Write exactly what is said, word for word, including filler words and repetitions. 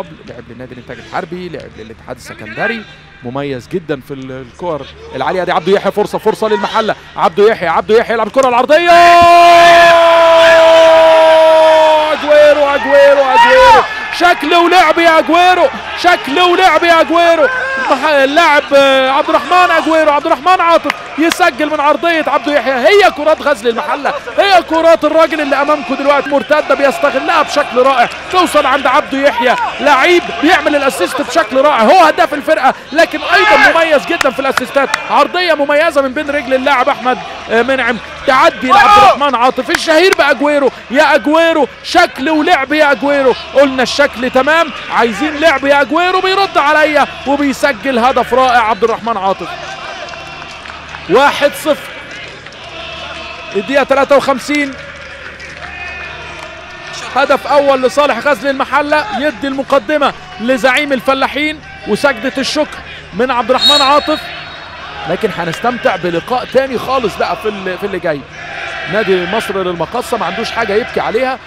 قبل لعب للنادي الانتاج الحربي، لعب للاتحاد السكندري، مميز جدا في الكور العاليه دي. عبدو يحيى فرصه فرصه للمحله، عبدو يحيى عبدو يحيى يلعب الكره العرضيه. أجويرو أجويرو أجويرو شكل ولعب يا أجويرو، شكل ولعب يا أجويرو. اللاعب عبد الرحمن أجويرو، عبد الرحمن عاطف يسجل من عرضيه عبدو يحيى. هي كرات غزل المحله، هي كرات الراجل اللي امامكم دلوقتي، مرتده بيستغلها بشكل رائع، توصل عند عبدو يحيى، لعيب بيعمل الاسيست بشكل رائع، هو هداف الفرقه لكن ايضا مميز جدا في الاسيستات. عرضيه مميزه من بين رجل اللاعب احمد منعم، تعدي لعبد الرحمن عاطف. الشهير بأجويرو، يا أجويرو شكل ولعب يا أجويرو. قلنا الشكل تمام، عايزين لعب يا أجويرو، بيرد عليا وبيسجل هدف رائع عبد الرحمن عاطف. واحد صفر الدقيقة ثلاثة وخمسين. هدف أول لصالح غزل المحلة، يدي المقدمة لزعيم الفلاحين وسجدة الشكر من عبد الرحمن عاطف. لكن هنستمتع بلقاء تاني خالص بقى في اللي جاي. نادي مصر للمقاصة ما عندوش حاجة يبكي عليها.